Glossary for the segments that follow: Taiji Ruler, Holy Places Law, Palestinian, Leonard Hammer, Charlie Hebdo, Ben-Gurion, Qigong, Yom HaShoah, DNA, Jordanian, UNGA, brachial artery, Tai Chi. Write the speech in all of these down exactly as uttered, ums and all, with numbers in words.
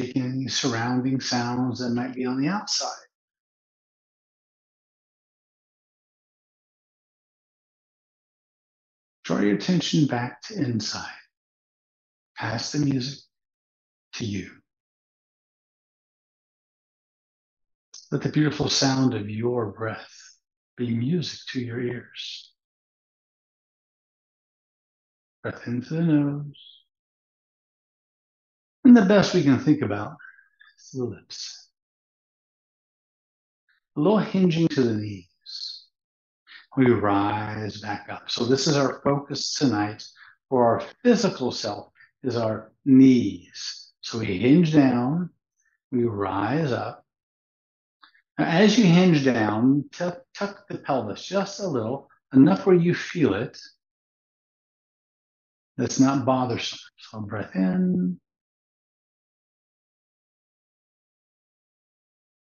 taking surrounding sounds that might be on the outside. Draw your attention back to inside, past the music to you. Let the beautiful sound of your breath be music to your ears. Breath into the nose. And the best we can think about is the lips. A little hinging to the knees. We rise back up. So this is our focus tonight for our physical self, is our knees. So we hinge down, we rise up. Now, as you hinge down, tuck, tuck the pelvis just a little, enough where you feel it. That's not bothersome. So breath in.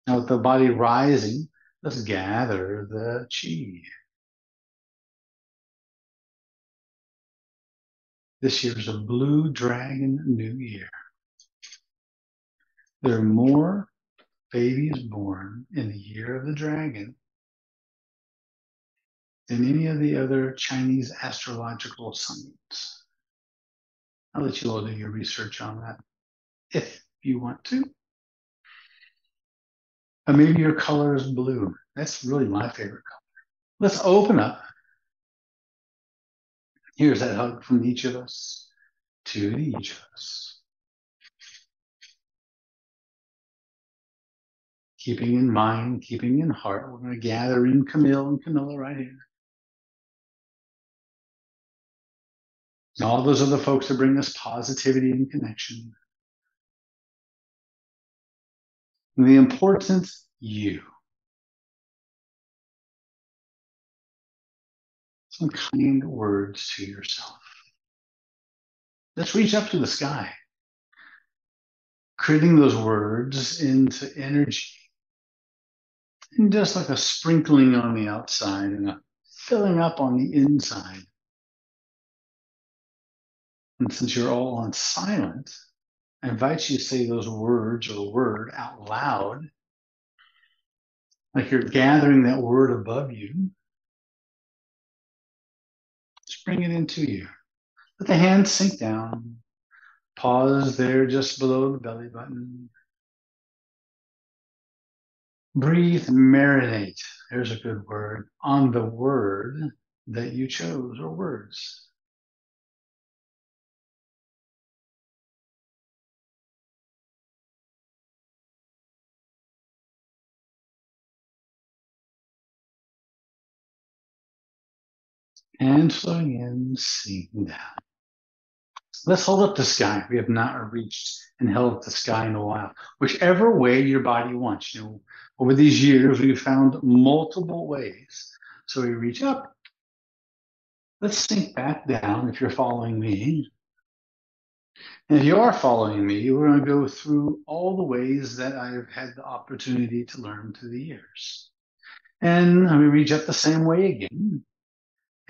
Now with the body rising, let's gather the chi. This year's a blue dragon new year. There are more babies born in the year of the dragon than any of the other Chinese astrological signs. I'll let you all do your research on that if you want to. Or maybe your color is blue. That's really my favorite color. Let's open up. Here's that hug from each of us to each of us. Keeping in mind, keeping in heart, we're going to gather in Camille and Camilla right here. And all those are the folks that bring us positivity and connection. And the important you. Some kind words to yourself. Let's reach up to the sky, creating those words into energy. And just like a sprinkling on the outside and a filling up on the inside. And since you're all on silent, I invite you to say those words or the word out loud, like you're gathering that word above you. Just bring it into you. Let the hands sink down. Pause there just below the belly button. Breathe, marinate. There's a good word on the word that you chose or words. And flowing in, sinking down. Let's hold up the sky. We have not reached and held up the sky in a while. Whichever way your body wants. You know, over these years, we've found multiple ways. So we reach up. Let's sink back down if you're following me. And if you are following me, we're going to go through all the ways that I've had the opportunity to learn through the years. And we reach up the same way again.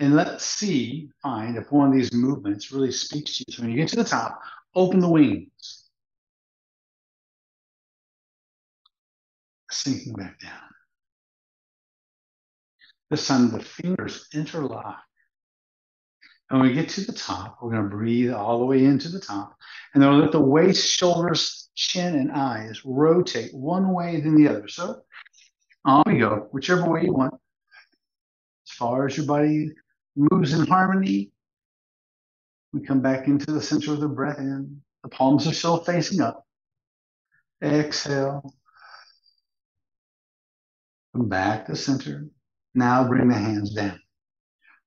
And let's see, find if one of these movements really speaks to you. So when you get to the top, open the wings. Sinking back down. This time the fingers interlock. And when we get to the top, we're going to breathe all the way into the top. And then we'll let the waist, shoulders, chin, and eyes rotate one way then the other. So on we go, whichever way you want. As far as your body moves in harmony, we come back into the center of the breath in. The palms are still facing up. Exhale. Come back to center. Now bring the hands down.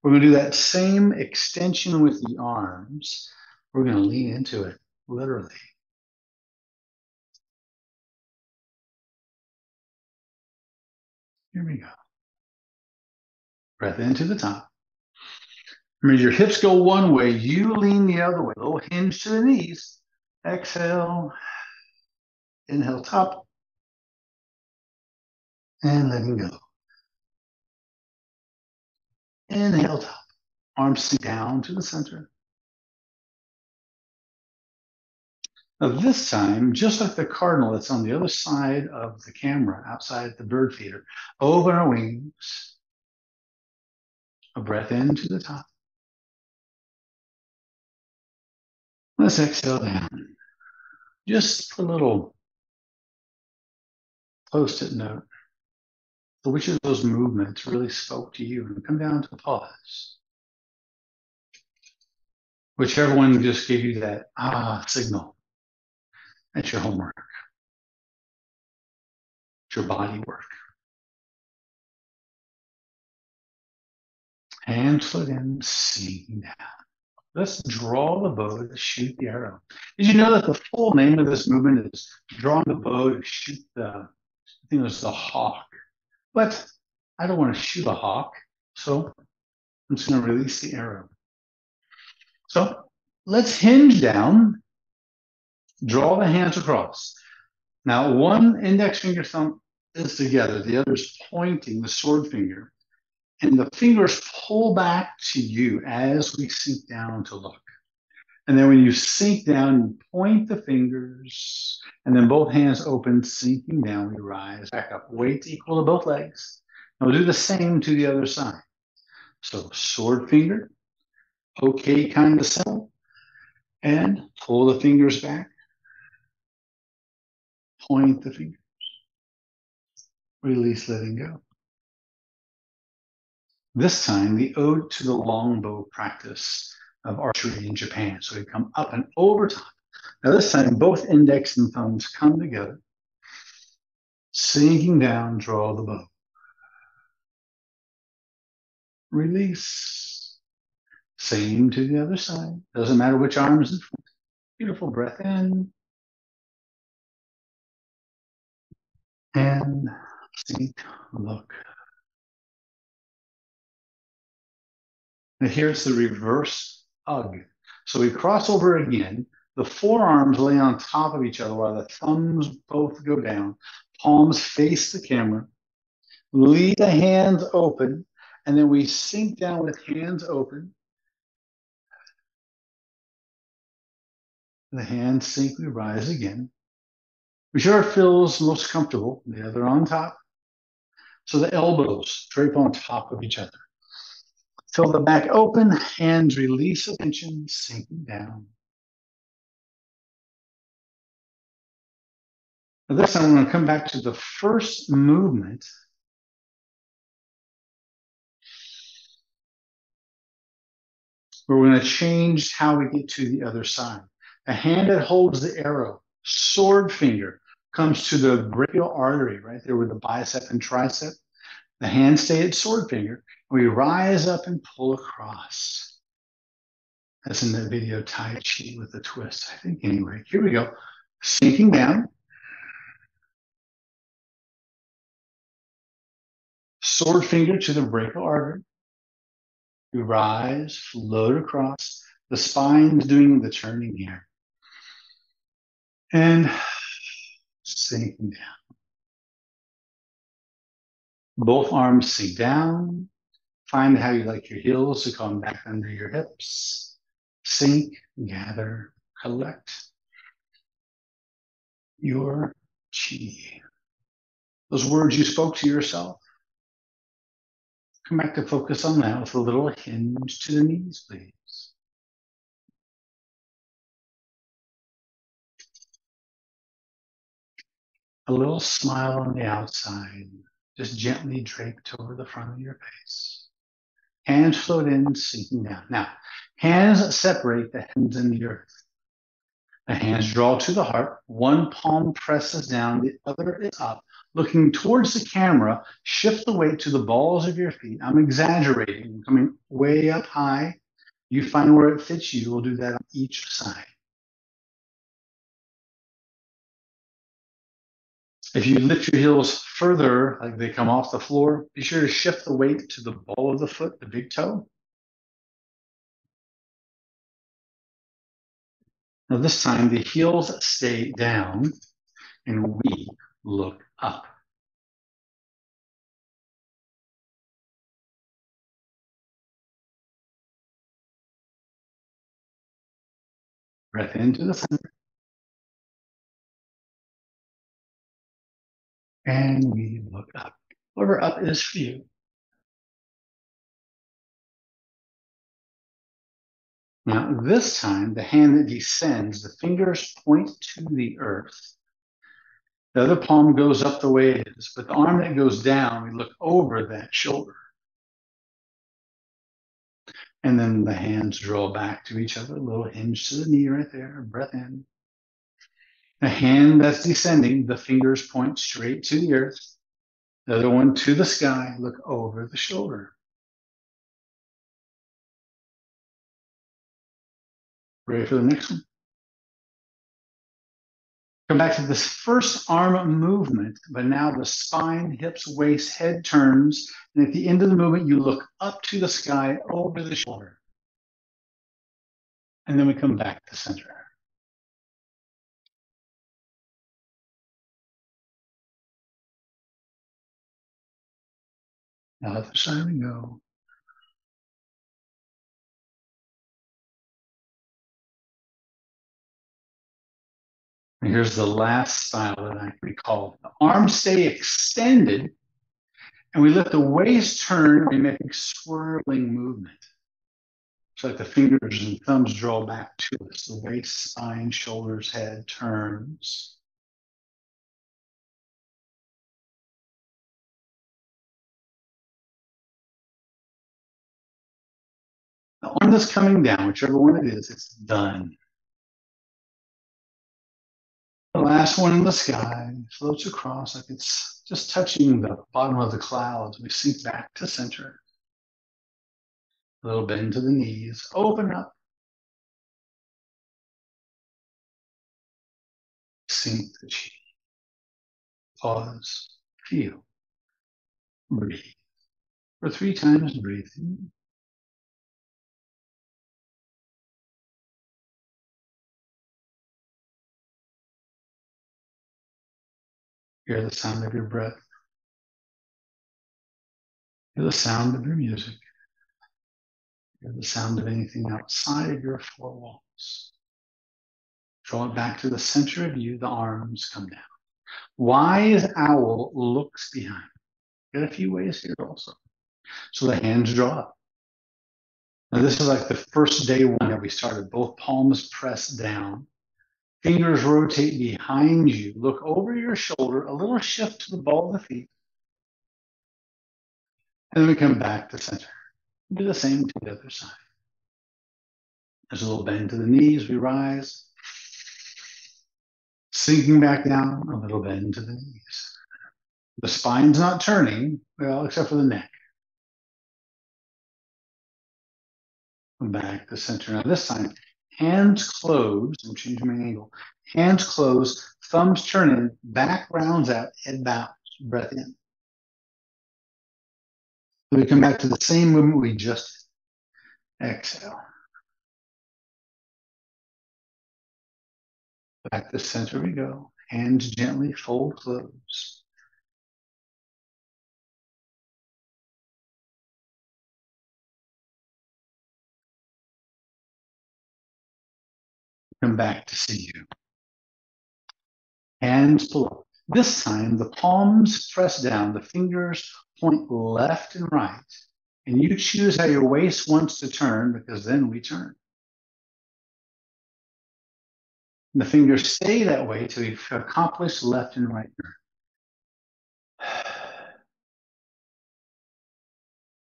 We're going to do that same extension with the arms. We're going to lean into it, literally. Here we go. Breath into the top. Remember, your hips go one way, you lean the other way. A little hinge to the knees. Exhale. Inhale, top. And letting go. Inhale, top. Arms down to the center. Now this time, just like the cardinal that's on the other side of the camera, outside the bird feeder, open our wings, a breath in to the top. Let's exhale down. Just a little post-it note for which of those movements really spoke to you, and come down to a pause. Whichever one just gave you that ah signal. That's your homework. It's your body work. Hands foot in, sinking down. Let's draw the bow to shoot the arrow. Did you know that the full name of this movement is drawing the bow to shoot the, I think it was the hawk. But I don't want to shoot a hawk, so I'm just going to release the arrow. So let's hinge down. Draw the hands across. Now, one index finger thumb is together. The other is pointing the sword finger. And the fingers pull back to you as we sink down to look. And then when you sink down, you point the fingers. And then both hands open, sinking down. We rise back up. Weight's equal to both legs. Now we'll do the same to the other side. So sword finger, okay kind of symbol. And pull the fingers back. Point the fingers. Release, letting go. This time, the ode to the longbow practice of archery in Japan. So we come up and over top. Now this time, both index and thumbs come together. Sinking down, draw the bow. Release. Same to the other side. Doesn't matter which arm is in front. Beautiful breath in. And sink, look. Now here's the reverse hug. So we cross over again. The forearms lay on top of each other while the thumbs both go down. Palms face the camera. Leave the hands open. And then we sink down with hands open. The hands sink, we rise again. Whichever feels most comfortable, the other on top. So the elbows drape on top of each other. Fill the back open, hands release attention, sinking down. Now this time, I'm going to come back to the first movement. Where we're going to change how we get to the other side. The hand that holds the arrow, sword finger, comes to the brachial artery right there with the bicep and tricep. The hands stay at sword finger. We rise up and pull across. That's in the video Tai Chi with the twist, I think. Anyway, here we go. Sinking down. Sword finger to the brachial artery. We rise, float across. The spine's doing the turning here. And sinking down. Both arms sink down. Find how you like your heels to come back under your hips. Sink, gather, collect your chi. Those words you spoke to yourself. Come back to focus on that with a little hinge to the knees, please. A little smile on the outside, just gently draped over the front of your face. Hands float in, sinking down. Now, hands separate the hands and the earth. The hands draw to the heart. One palm presses down, the other is up. Looking towards the camera, shift the weight to the balls of your feet. I'm exaggerating, coming way up high. You find where it fits you. We'll do that on each side. If you lift your heels further, like they come off the floor, be sure to shift the weight to the ball of the foot, the big toe. Now this time, the heels stay down, and we look up. Breath into the center. and we look up. Whatever up is for you. Now, this time, the hand that descends, the fingers point to the earth. The other palm goes up the way it is, but the arm that goes down, we look over that shoulder. And then the hands draw back to each other, a little hinge to the knee right there, breath in. The hand that's descending, the fingers point straight to the earth. The other one to the sky, look over the shoulder. Ready for the next one? Come back to this first arm movement, but now the spine, hips, waist, head turns. And at the end of the movement, you look up to the sky, over the shoulder. And then we come back to center. Now, other side we go. And here's the last style that I recall. The arms stay extended, and we let the waist turn, we make a swirling movement. It's like the fingers and thumbs draw back to us. The waist, spine, shoulders, head turns. The arm that's coming down, whichever one it is, it's done. The last one in the sky floats across like it's just touching the bottom of the clouds. We sink back to center. A little bend to the knees, open up. Sink the chi. Pause, feel, breathe. For three times, breathe in. Hear the sound of your breath. Hear the sound of your music. Hear the sound of anything outside of your four walls. Draw it back to the center of you, the arms come down. Wise owl looks behind. Got a few ways here also. So the hands draw up. Now this is like the first day one that we started. Both palms pressed down. Fingers rotate behind you. Look over your shoulder, a little shift to the ball of the feet. And then we come back to center. Do the same to the other side. There's a little bend to the knees, we rise. Sinking back down, a little bend to the knees. The spine's not turning, well, except for the neck. Come back to center. Now this time, hands closed, I'm changing my angle. Hands closed, thumbs turning, back rounds out, head bows, breath in. So we come back to the same movement we just did. Exhale. Back to center we go. Hands gently fold, close. Come back to see you. Hands pull up. This time, the palms press down, the fingers point left and right, and you choose how your waist wants to turn, because then we turn. And the fingers stay that way till you've accomplished left and right turn.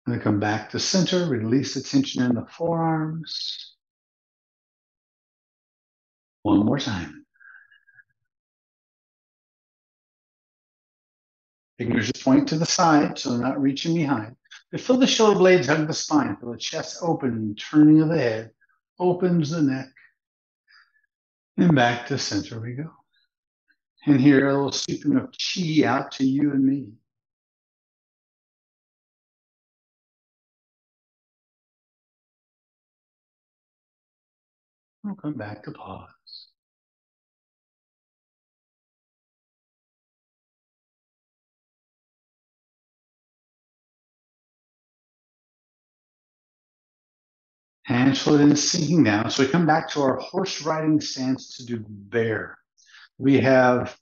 And then come back to center, release the tension in the forearms. One more time. Fingers just point to the side, so they're not reaching behind. But feel the shoulder blades hug the spine. Feel the chest open, turning of the head, opens the neck. And back to center we go. And here, a little sweeping of chi out to you and me. We'll come back to pause. Hands float in, sinking down. So we come back to our horse riding stance to do bear. We have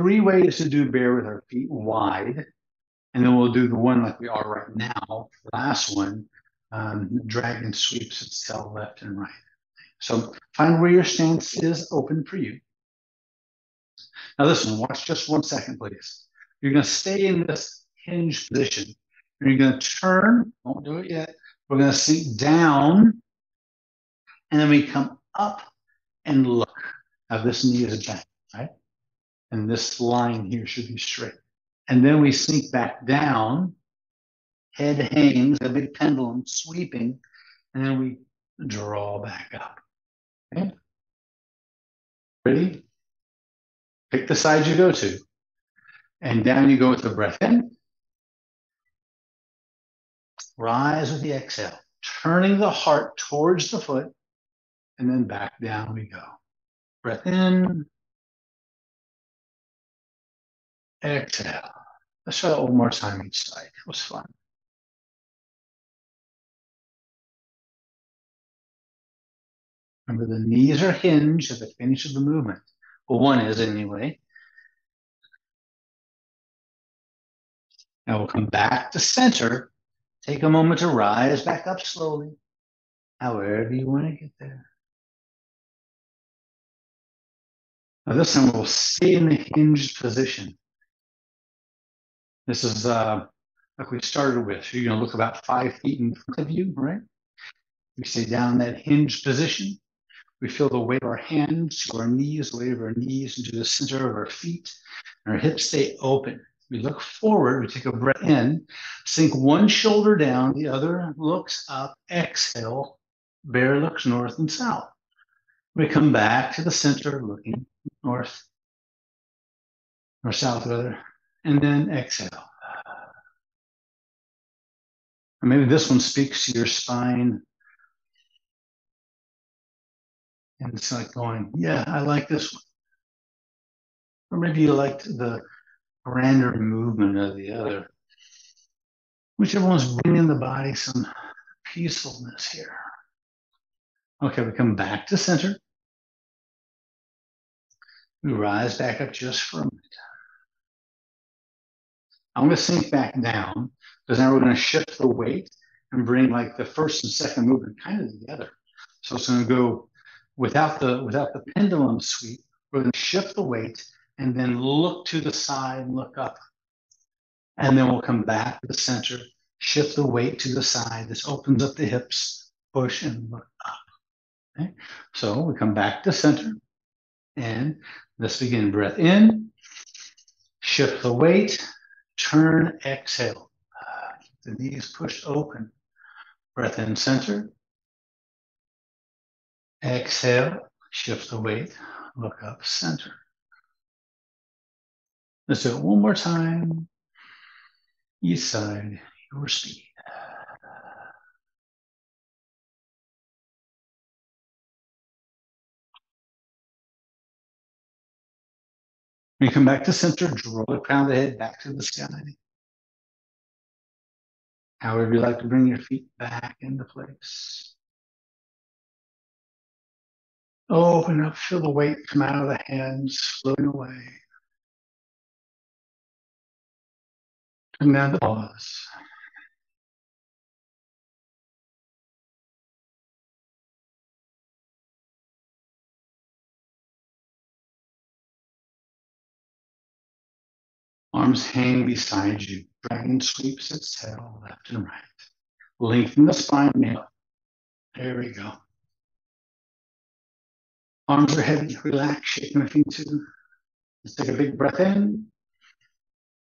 three ways to do bear with our feet wide. And then we'll do the one like we are right now, last one, um, dragon sweeps its tail left and right. So find where your stance is open for you. Now listen, watch just one second, please. You're going to stay in this hinge position. You're going to turn, don't do it yet. We're going to sink down, and then we come up and look. Now this knee is bent, right? And this line here should be straight. And then we sink back down, head hangs, a big pendulum sweeping, and then we draw back up. Okay? Ready? Pick the side you go to. And down you go with the breath in. Rise with the exhale, turning the heart towards the foot, and then back down we go. Breath in. Exhale. Let's try that one more time each side. It was fun. Remember, the knees are hinged at the finish of the movement. Well, one is anyway. Now we'll come back to center. Take a moment to rise back up slowly, however you want to get there. Now this time we'll stay in the hinged position. This is uh, like we started with. You're going to look about five feet in front of you, right? We stay down in that hinged position. We feel the weight of our hands to our knees, the weight of our knees into the center of our feet. And our hips stay open. We look forward. We take a breath in. Sink one shoulder down. The other looks up. Exhale. Bear looks north and south. We come back to the center, looking north or south, rather. And then exhale. And maybe this one speaks to your spine. And it's like going, yeah, I like this one. Or maybe you liked the grander movement of the other. Whichever one's bringing the body some peacefulness here. Okay, we come back to center. We rise back up just for a minute. I'm going to sink back down because now we're going to shift the weight and bring like the first and second movement kind of together. So it's going to go without the without the pendulum sweep. We're going to shift the weight and then look to the side and look up. And then we'll come back to the center, shift the weight to the side. This opens up the hips, push and look up. Okay? So we come back to center and let's begin. Breath in, shift the weight. Turn, exhale, uh, keep the knees pushed open. Breath in, center. Exhale, shift the weight, look up, center. Let's do it one more time. Each side, your speed. When you come back to center, draw the crown of the head back to the sky. However you like to bring your feet back into place. Open up, feel the weight come out of the hands, floating away. Come down to pause. Arms hang beside you. Dragon sweeps its tail left and right. Lengthen the spine now. There we go. Arms are heavy. Relax. Shake my feet too. Let's take a big breath in.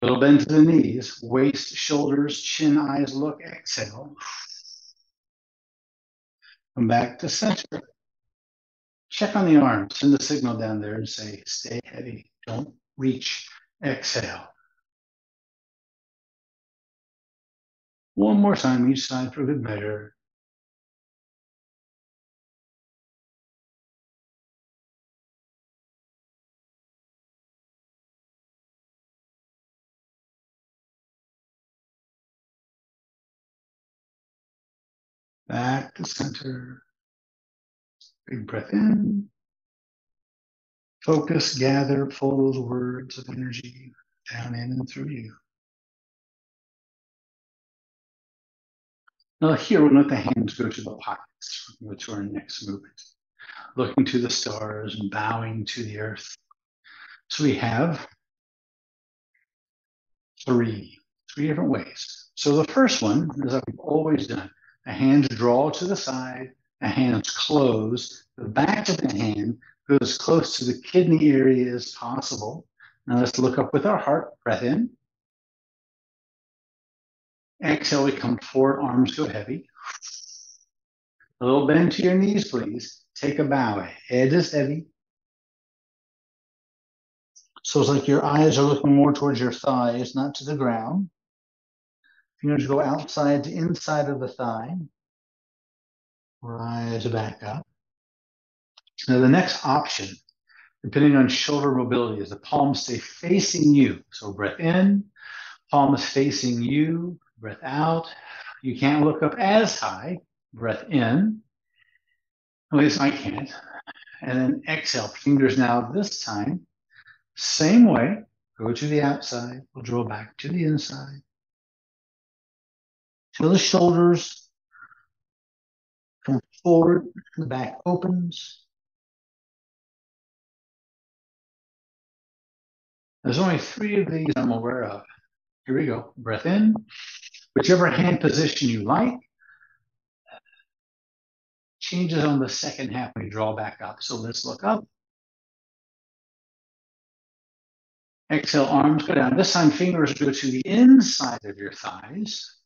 Little bend to the knees. Waist, shoulders, chin, eyes. Look. Exhale. Come back to center. Check on the arms. Send a signal down there and say, stay heavy. Don't reach. Exhale. One more time each side for good measure. Back to center. Big breath in. Focus, gather, pull those words of energy down in and through you. Now here we'll let the hands go to the pockets. We'll go to our next movement. Looking to the stars and bowing to the earth. So we have three, three different ways. So the first one is like we've always done. The hands draw to the side, the hands close, the back of the hand goes as close to the kidney area as possible. Now let's look up with our heart, breath in. Exhale, we come forward, arms go heavy. A little bend to your knees, please. Take a bow, head is heavy. So it's like your eyes are looking more towards your thighs, not to the ground. Fingers go outside to inside of the thigh. Rise back up. Now the next option, depending on shoulder mobility, is the palms stay facing you. So breath in, palms facing you, breath out. You can't look up as high, breath in. At least I can't. And then exhale, fingers now this time. Same way, go to the outside, we'll draw back to the inside. Feel the shoulders come forward, the back opens. There's only three of these I'm aware of. Here we go, breath in. Whichever hand position you like, changes on the second half when you draw back up. So let's look up. Exhale, arms go down. This time, fingers go to the inside of your thighs,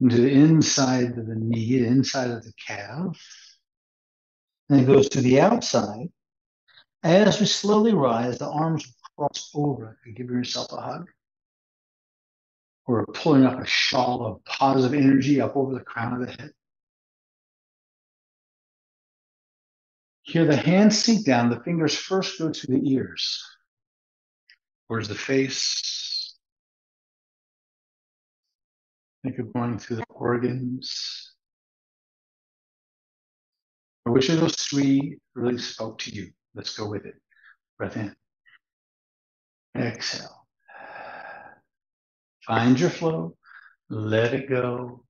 into the inside of the knee, the inside of the calf. Then it goes to the outside. As we slowly rise, the arms cross over. You give yourself a hug. Or pulling up a shawl of positive energy up over the crown of the head. Here, the hands sink down. The fingers first go to the ears. Towards the face. Think of going through the organs. Or which of those three really spoke to you? Let's go with it. Breath in. Exhale. Find your flow. Let it go.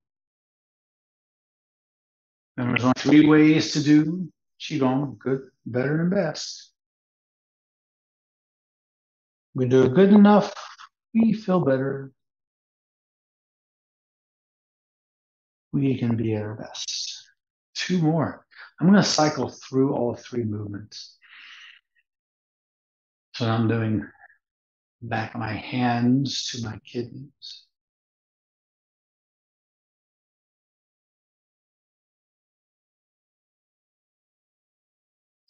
And there's only three ways to do Qigong. Good, better, and best. We do it good enough, we feel better. We can be at our best. Two more. I'm going to cycle through all three movements. So I'm doing back of my hands to my kidneys.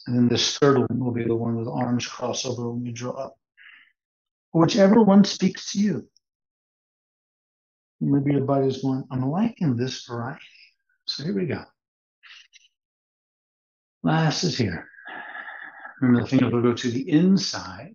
And then this third one will be the one with arms crossed over when we draw up. Whichever one speaks to you. Maybe your body's going, I'm liking this variety. So here we go. Last is here. Remember, the fingers will go to the inside.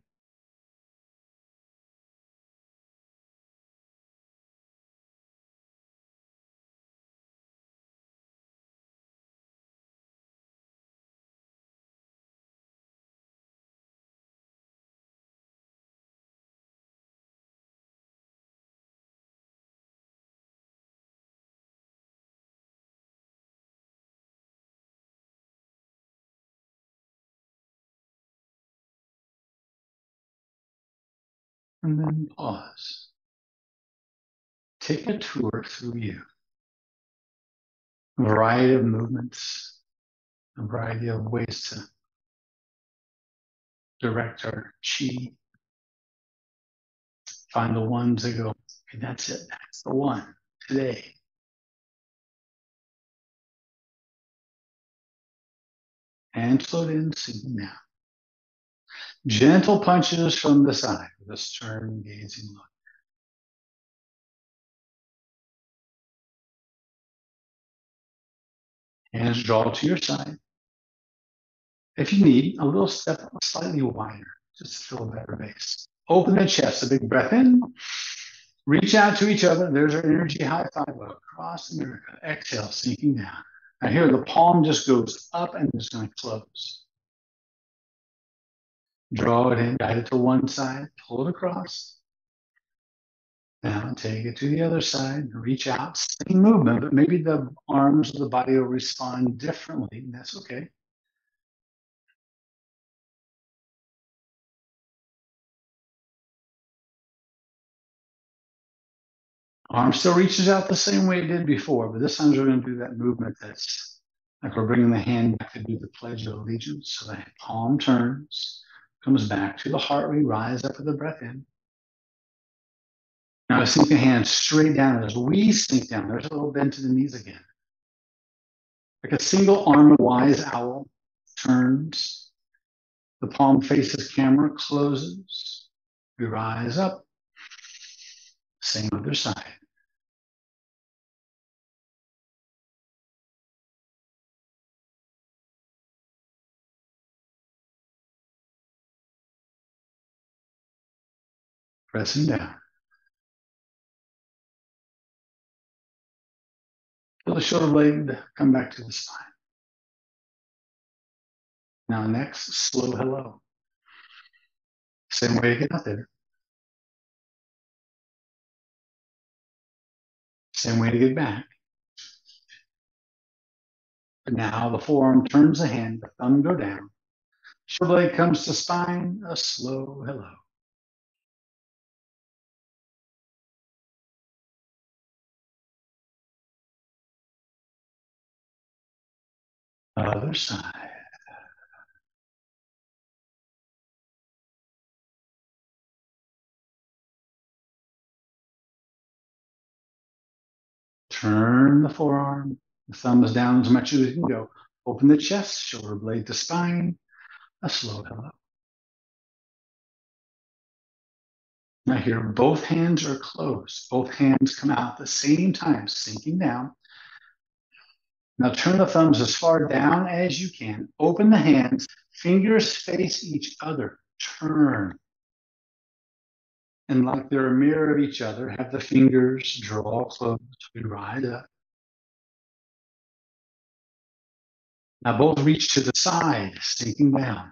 And then pause. Take a tour through you. A variety of movements, a variety of ways to direct our chi. Find the ones that go, okay, that's it, that's the one today. And float in, sink down. Gentle punches from the side with a stern gazing look. Hands draw to your side. If you need, a little step slightly wider, just to feel a better base. Open the chest, a big breath in. Reach out to each other. There's our energy high five across America. Exhale, sinking down. Now here the palm just goes up and it's going to close. draw it in, guide it to one side, pull it across. Now take it to the other side, reach out, same movement, but maybe the arms of the body will respond differently, and that's okay. Arm still reaches out the same way it did before, but this time we're going to do that movement that's like we're bringing the hand back to do the Pledge of Allegiance. So the palm turns, comes back to the heart. We rise up with the breath in. Now I sink the hand straight down. As we sink down, there's a little bend to the knees again. Like a single arm wise owl turns. The palm faces camera, closes. We rise up. Same other side. Pressing down. Feel the shoulder blade come back to the spine. Now next, slow hello. Same way to get out there. Same way to get back. But now the forearm turns the hand, the thumb go down. Shoulder blade comes to spine, a slow hello. Other side. Turn the forearm, the thumb is down as much as it can go. Open the chest, shoulder blade to spine, a slow hello. Now here, both hands are closed. Both hands come out at the same time, sinking down. Now turn the thumbs as far down as you can. Open the hands, fingers face each other, turn. And like they're a mirror of each other, have the fingers draw close, we rise up. Now both reach to the side, sinking down.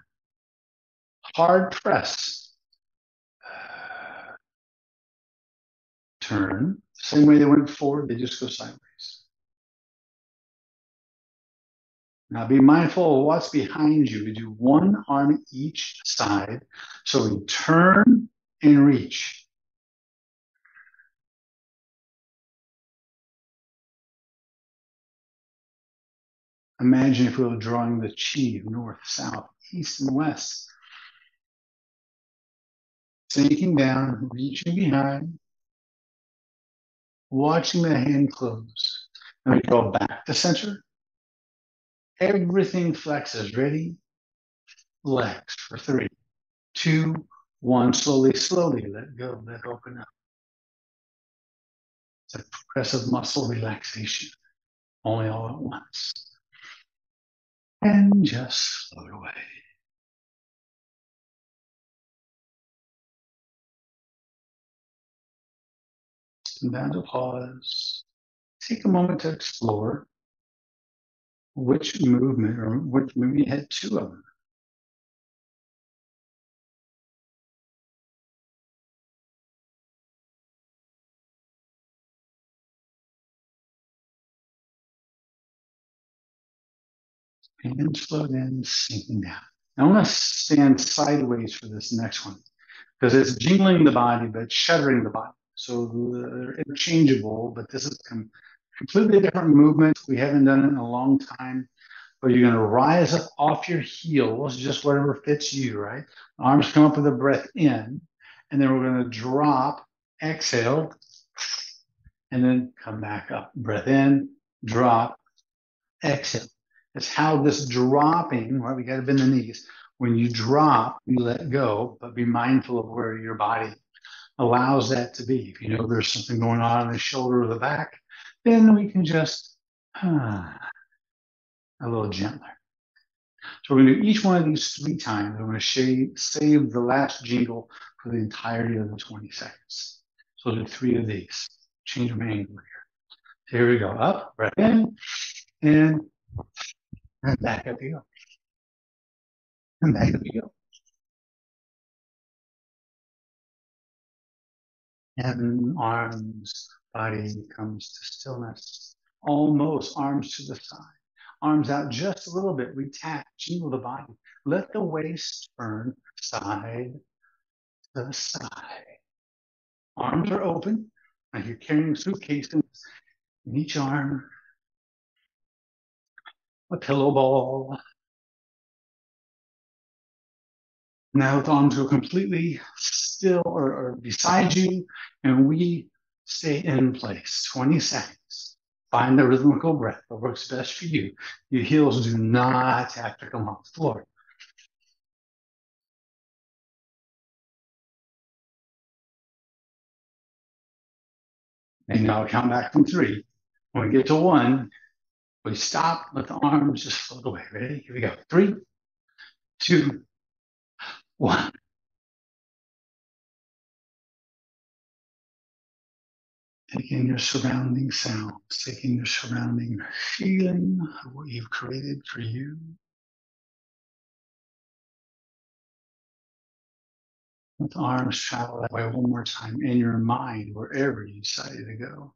Hard press. Turn. Same way they went forward, they just go sideways. Now be mindful of what's behind you. We do one on each side. So we turn and reach. Imagine if we were drawing the chi of north, south, east, and west. Sinking down, reaching behind, watching the hand close. Now we go back to center. Everything flexes. Ready? Flex for three, two, one. Slowly, slowly let go. Let open up. It's a progressive muscle relaxation. Only all at once. And just float away. And then to pause. Take a moment to explore. Which movement or which movement had two of them? Hands float in, sinking down. I want to stand sideways for this next one because it's jingling the body but shuddering the body. So they're interchangeable, but this is com completely different movement. We haven't done it in a long time, but you're going to rise up off your heels, just whatever fits you, right? Arms come up with a breath in, and then we're going to drop, exhale, and then come back up. Breath in, drop, exhale. It's how this dropping, right? We got to bend the knees. When you drop, you let go, but be mindful of where your body allows that to be. If you know there's something going on in the shoulder or the back, then we can just ah, a little gentler. So we're going to do each one of these three times. I'm going to shave, save the last jingle for the entirety of the twenty seconds. So we'll do three of these. Change my angle here. Here we go. Up, breath in, and and back up you go. And back up you go. Heaven, arms, body comes to stillness. Almost arms to the side. Arms out just a little bit. We tap, jingle the body. Let the waist turn side to side. Arms are open, like you're carrying suitcases in each arm. A pillow ball. Now the arms are completely still or, or beside you, and we stay in place, twenty seconds. Find the rhythmical breath that works best for you. Your heels do not have to come off the floor. And now count back from three. When we get to one, we stop, let the arms just float away. Ready? Here we go. Three, two, one. Take in your surrounding sounds, take in your surrounding feeling of what you've created for you. Let the arms travel that way one more time in your mind, wherever you decided to go.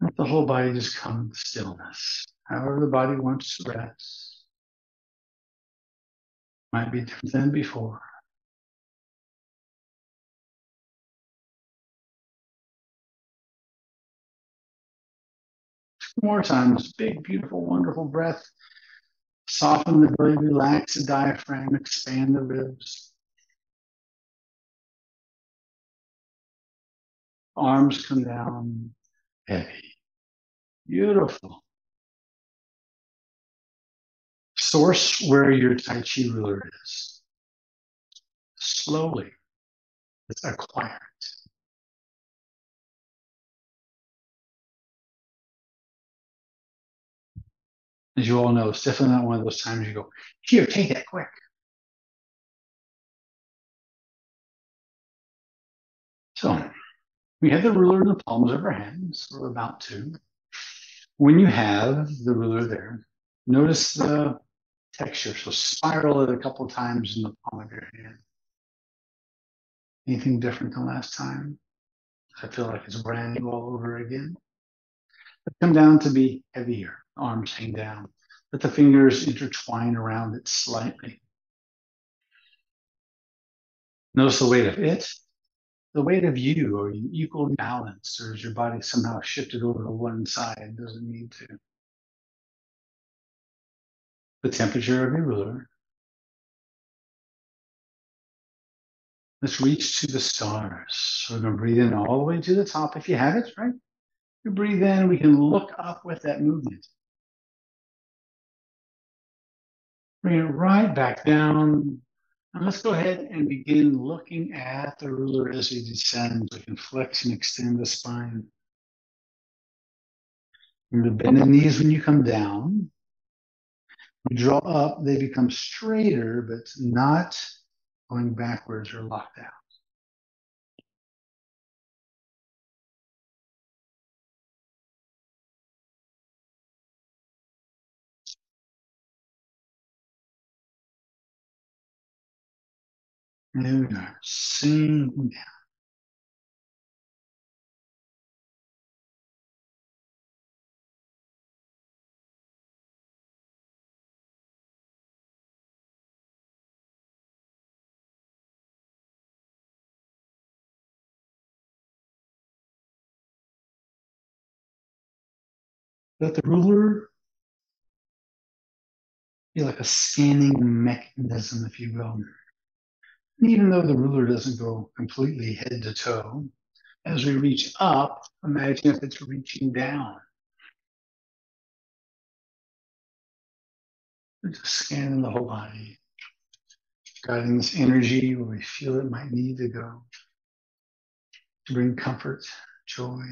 Let the whole body just come to stillness. However the body wants to rest. Might be different than before. Two more times. Big, beautiful, wonderful breath. Soften the belly, relax the diaphragm, expand the ribs. Arms come down heavy. Beautiful. Source where your Taiji ruler is. Slowly, it's acquired. As you all know, it's definitely not one of those times you go, here, take it quick. So, we have the ruler in the palms of our hands. We're about to. When you have the ruler there, notice the texture. So spiral it a couple times in the palm of your hand. Anything different than last time? I feel like it's brand new all over again. But come down to be heavier. Arms hang down. Let the fingers intertwine around it slightly. Notice the weight of it. The weight of you, are you equally balanced, or is your body somehow shifted over to one side? It doesn't need to. The temperature of your ruler. Let's reach to the stars. We're going to breathe in all the way to the top. If you have it, right? You breathe in, we can look up with that movement. Bring it right back down. And let's go ahead and begin looking at the ruler as we descend. We can flex and extend the spine. Remember, bend the knees when you come down. When you draw up, they become straighter, but not going backwards or locked out. And there we are, sinking down. Let the ruler be like a scanning mechanism, if you will. Even though the ruler doesn't go completely head to toe, as we reach up, imagine if it's reaching down. And just scanning the whole body, guiding this energy where we feel it might need to go, to bring comfort, joy,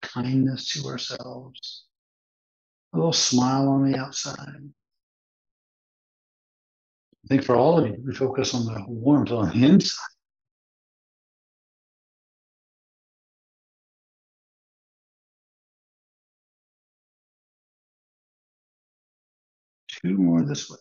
kindness to ourselves, a little smile on the outside. I think for all of you, we focus on the warmth on the inside. two more this way.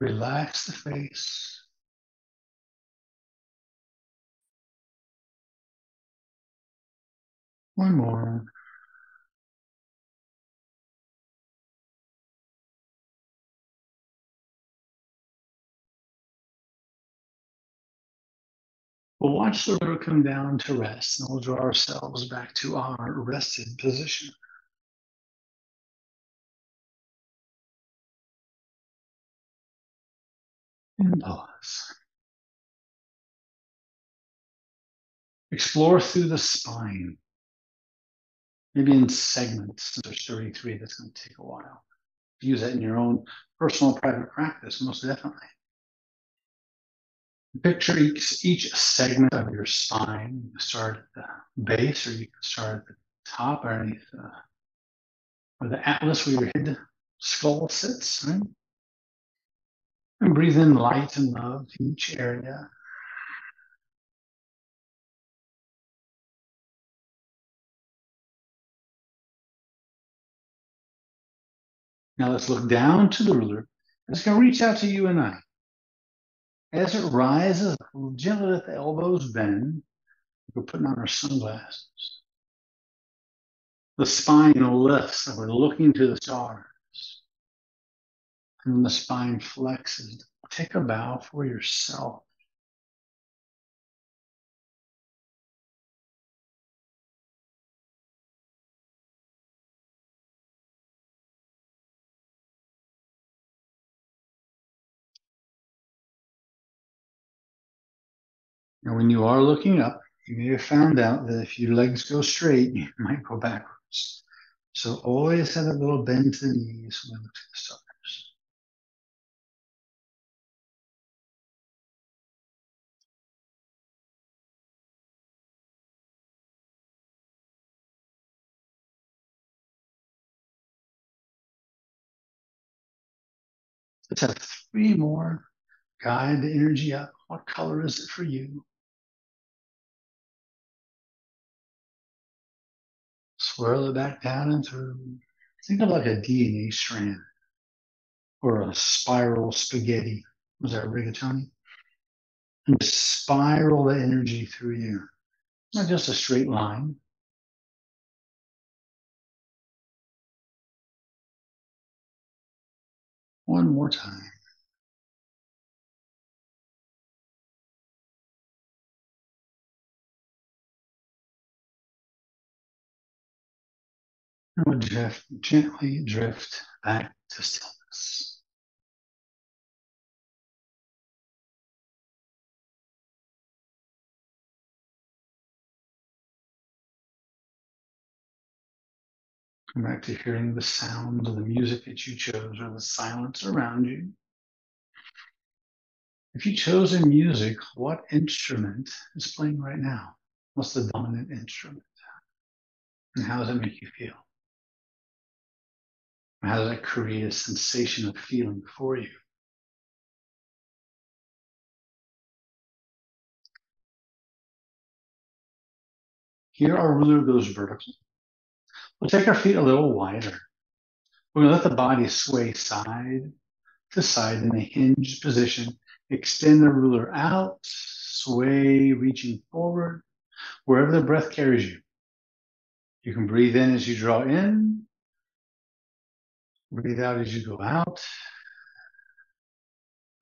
Relax the face. One more. We'll watch the rotor come down to rest, and we'll draw ourselves back to our rested position. And pause. Explore through the spine, maybe in segments. There's thirty-three, that's going to take a while. Use that in your own personal private practice, most definitely. Picture each, each segment of your spine. You can start at the base, or you can start at the top, or underneath the, or the atlas where your head skull sits, right? And breathe in light and love to each area. Now let's look down to the ruler. It's going to reach out to you and I. As it rises, we'll gently let the elbows bend. We're putting on our sunglasses. The spine lifts, and we're looking to the stars. And the spine flexes. Take a bow for yourself. Now, when you are looking up, you may have found out that if your legs go straight, you might go backwards. So always have a little bend to the knees when you look to the stars. Let's have three more. Guide the energy up. What color is it for you? Swirl it back down and through. Think of like a D N A strand or a spiral spaghetti. Was that rigatoni? And just spiral the energy through you. Not just a straight line. One more time. And we'll drift, gently drift back to stillness. Come back to hearing the sound of the music that you chose or the silence around you. If you chose in music, what instrument is playing right now? What's the dominant instrument? And how does it make you feel? How does that create a sensation of feeling for you? Here our ruler goes vertical. We'll take our feet a little wider. We're going to let the body sway side to side in a hinged position. Extend the ruler out, sway, reaching forward, wherever the breath carries you. You can breathe in as you draw in. Breathe out as you go out,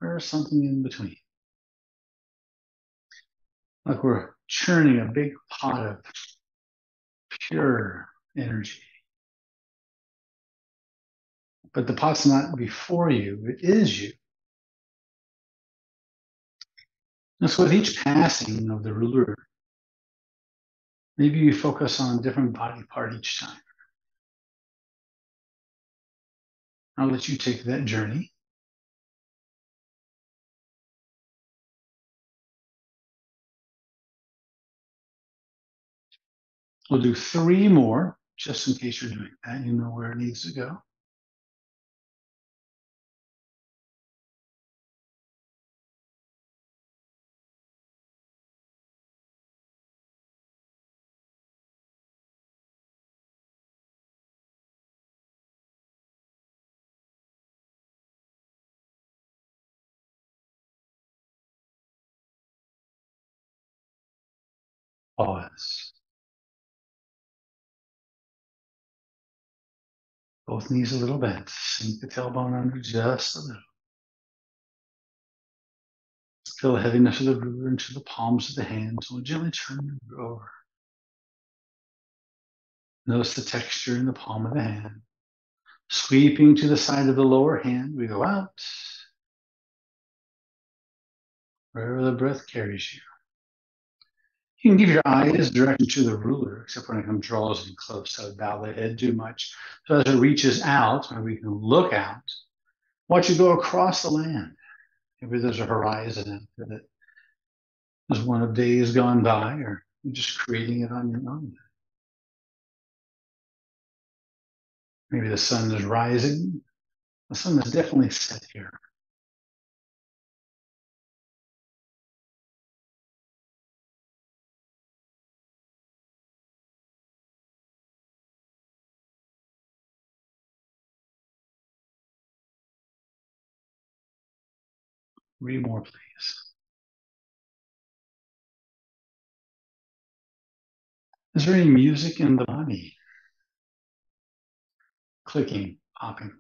or something in between. Like we're churning a big pot of pure energy. But the pot's not before you, it is you. And so with each passing of the ruler, maybe you focus on a different body part each time. I'll let you take that journey. We'll do three more, just in case you're doing that. You know where it needs to go. Pause. Both knees a little bit. Sink the tailbone under just a little. Feel the heaviness of the ruler into the palms of the hands. We'll gently turn the ruler over. Notice the texture in the palm of the hand. Sweeping to the side of the lower hand, we go out. Wherever the breath carries you. You can give your eyes direction to the ruler, except when it comes draws in close. So bow the head too much. So as it reaches out, we can look out. Watch it go across the land. Maybe there's a horizon after that. There's one of days gone by, or you're just creating it on your own. Maybe the sun is rising. The sun is definitely set here. Three more, please. Is there any music in the body? Clicking, popping.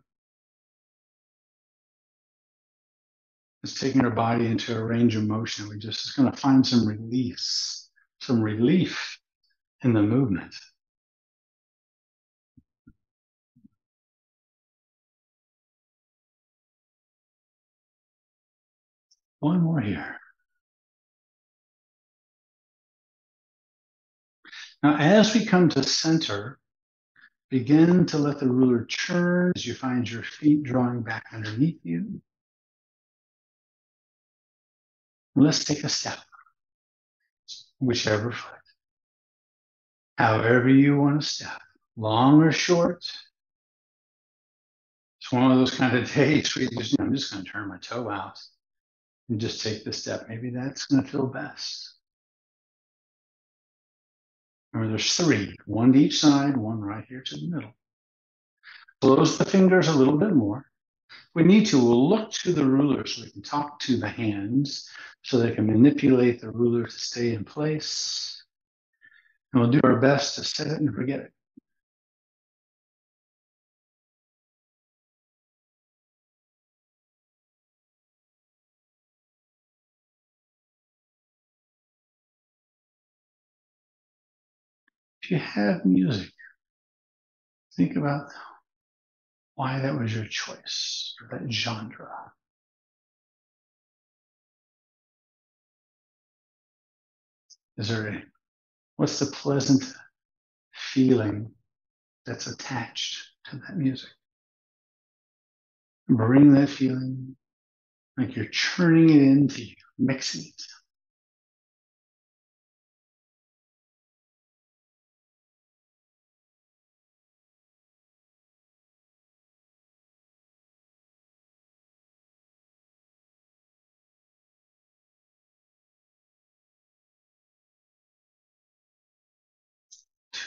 It's taking our body into a range of motion. We're just going to find some release, some relief in the movement. One more here. Now, as we come to center, begin to let the ruler churn as you find your feet drawing back underneath you. And let's take a step, whichever foot. However you want to step, long or short. It's one of those kind of days where you just, I'm just going to turn my toe out. And just take the step. Maybe that's going to feel best. Remember, there's three. One to each side, one right here to the middle. Close the fingers a little bit more. If we need to, we'll look to the ruler so we can talk to the hands so they can manipulate the ruler to stay in place. And we'll do our best to set it and forget it. If you have music, think about why that was your choice for that genre. Is there a, what's the pleasant feeling that's attached to that music? Bring that feeling like you're churning it into you, mixing it.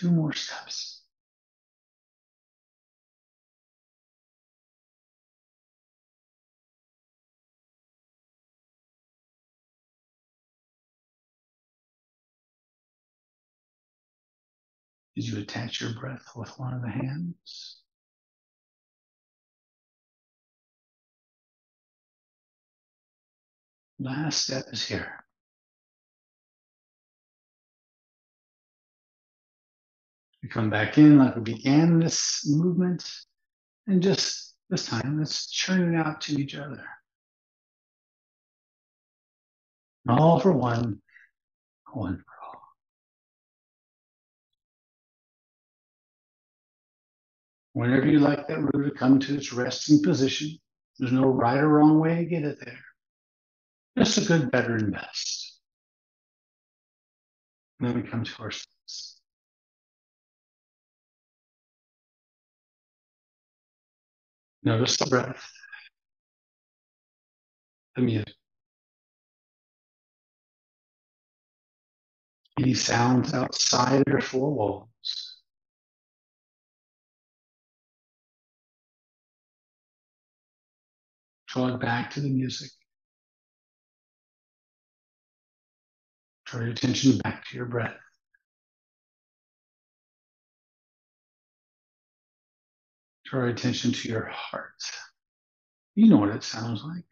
Two more steps. Did you attach your breath with one of the hands? Last step is here. We come back in like we began this movement, and just this time, let's churn it out to each other. All for one, one for all. Whenever you like that ruler to come to its resting position, there's no right or wrong way to get it there. Just a good, better, and best. And then we come to our steps. Notice the breath, the music, any sounds outside your four walls. Draw it back to the music. Draw your attention back to your breath. Draw attention to your heart. You know what it sounds like.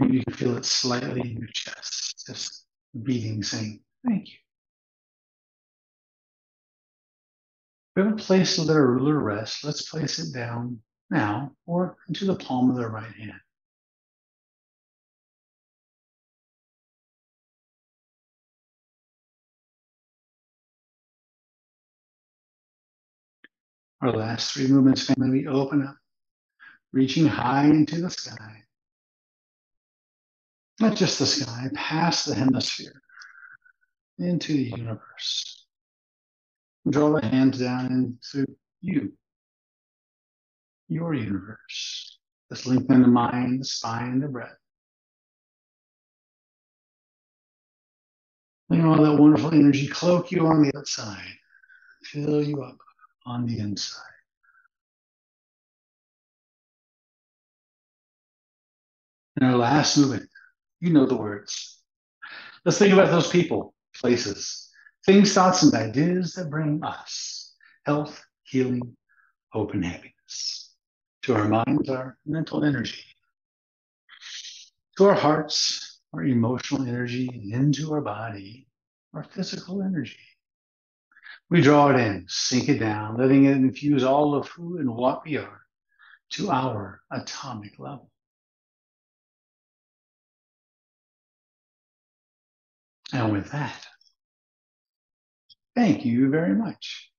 Maybe you can feel it slightly in your chest, just beating, saying, thank you. If you haven't placed a little ruler rest, let's place it down now or into the palm of the right hand. Our last three movements, family, we open up, reaching high into the sky. Not just the sky, past the hemisphere, into the universe. Draw the hands down into you, your universe. Let's lengthen the mind, the spine, the breath. Let all that wonderful energy cloak you on the outside, fill you up on the inside. In our last movement, you know the words. Let's think about those people, places, things, thoughts, and ideas that bring us health, healing, hope, and happiness. To our minds, our mental energy. To our hearts, our emotional energy, and into our body, our physical energy. We draw it in, sink it down, letting it infuse all of who and what we are to our atomic level. And with that, thank you very much.